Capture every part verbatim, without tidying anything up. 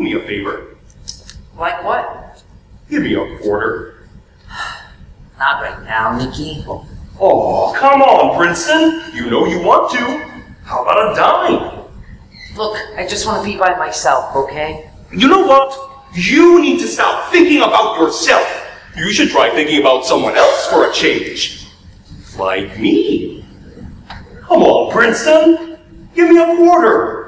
do me a favor. Like what? Give me a quarter. Not right now, Nicky. Oh, oh, come on, Princeton. You know you want to. How about a dime? Look, I just want to be by myself, okay? You know what? You need to stop thinking about yourself. You should try thinking about someone else for a change. Like me. Come on, Princeton. Give me a quarter.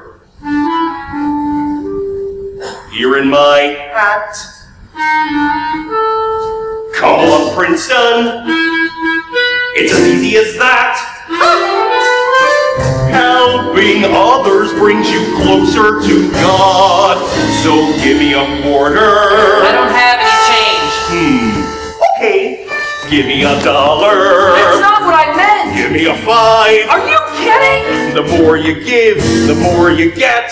Here in my hat. Come on, Princeton. It's as easy as that. Helping others brings you closer to God. So give me a quarter. I don't have any change. Hmm. Okay. Give me a dollar. That's not what I meant. Give me a five. Are you kidding? The more you give, the more you get.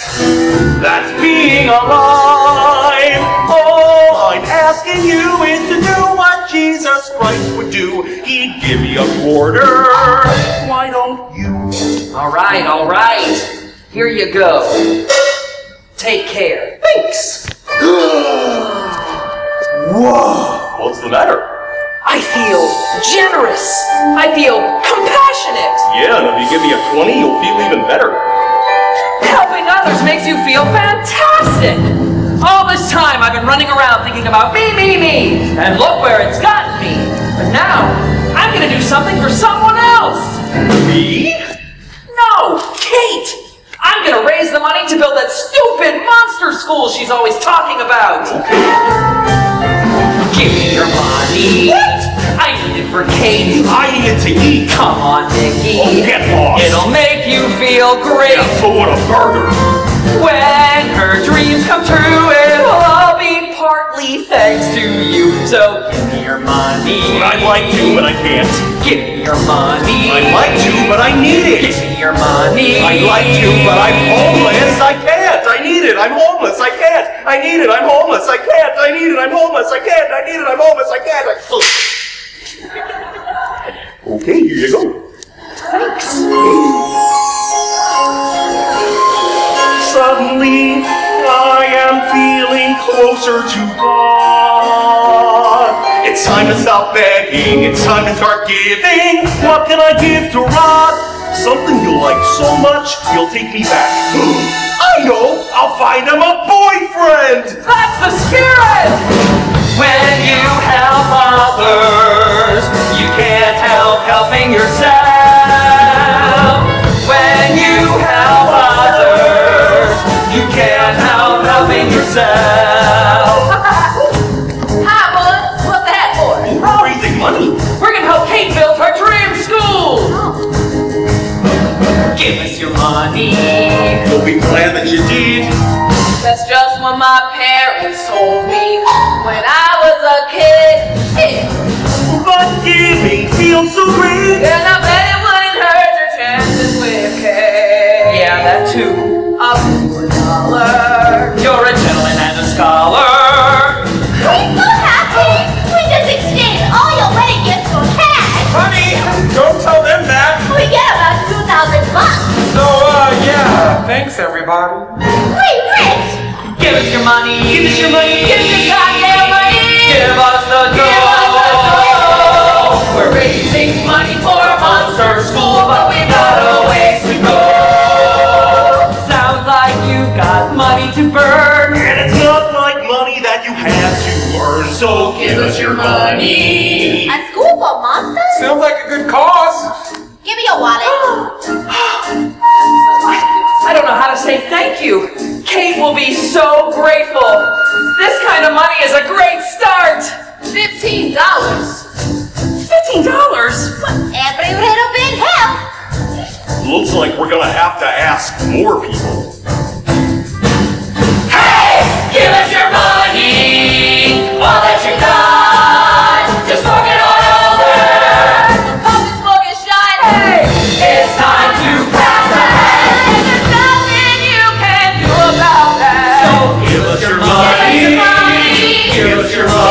That's being alive. All I'm asking you is to do what Jesus Christ would do. He'd give me a quarter. Why don't you? All right, all right. Here you go. Take care. Thanks. Whoa. What's the matter? I feel generous. I feel compassionate. Yeah, and if you give me a twenty, you'll feel even better. Helping others makes you feel fantastic. All this time I've been running around thinking about me, me, me, and look where it's gotten me. But now, I'm going to do something for someone else. Me? No, Kate. I'm going to raise the money to build that stupid monster school she's always talking about. Give me your money. What? I need it for Kate. I need it to eat. Come on, Nicky. Oh, get lost. It'll make you feel great. Yeah, but what a burger. When her dreams come true, it'll all be partly thanks to you. So give me your money. I'd like to, but I can't. Give me your money. I'd like to, but I need it. Give me your money. I'd like to, but I'm homeless. I can't. I need it. I'm homeless. I can't. I need it. I'm homeless. I can't. I need it. I'm homeless. I can't. I need it. I'm homeless. I can't. I... Oh. Okay, here you go. Thanks. Suddenly, I am feeling closer to God. It's time to stop begging. It's time to start giving. What can I give to Rod? Something you'll like so much, you'll take me back. I know! I'll find him a boyfriend! That's the spirit! When you help others, you can't help helping yourself. When you help others, you can't help helping yourself. Hi, Bullets! What's that for? We're raising money! We're gonna help Kate build her dream school! Oh. Give us your money! We'll be glad that you did. That's just what my parents told me when I was a kid. Yeah. But giving feels so great. And I bet it wouldn't hurt your chances with Kate. Yeah, that too. I'll give you a dollar. You're a gentleman and a scholar. I'm so happy. We just exchanged all your wedding gifts for cash. Honey, don't tell them that. We get about two thousand bucks. So, uh, yeah, thanks everybody. Wait, Rich! Give us your money, give us your money, give us your goddamn money! Give us the dough! We're raising money for a monster school, but we've got a ways to go! Sounds like you got money to burn, and it's not like money that you have to earn, so give, give us your money! money. A school for monsters? Sounds like a good cause! Give me your wallet! I don't know how to say thank you. Kate will be so grateful. This kind of money is a great start. Fifteen dollars. Fifteen dollars? Every little bit helps. Looks like we're gonna have to ask more people. Hey, give us your money, all that you got. Just forget all others. The public smoke is shining. Hey, it's time to pass. Give us your money. Give us your money.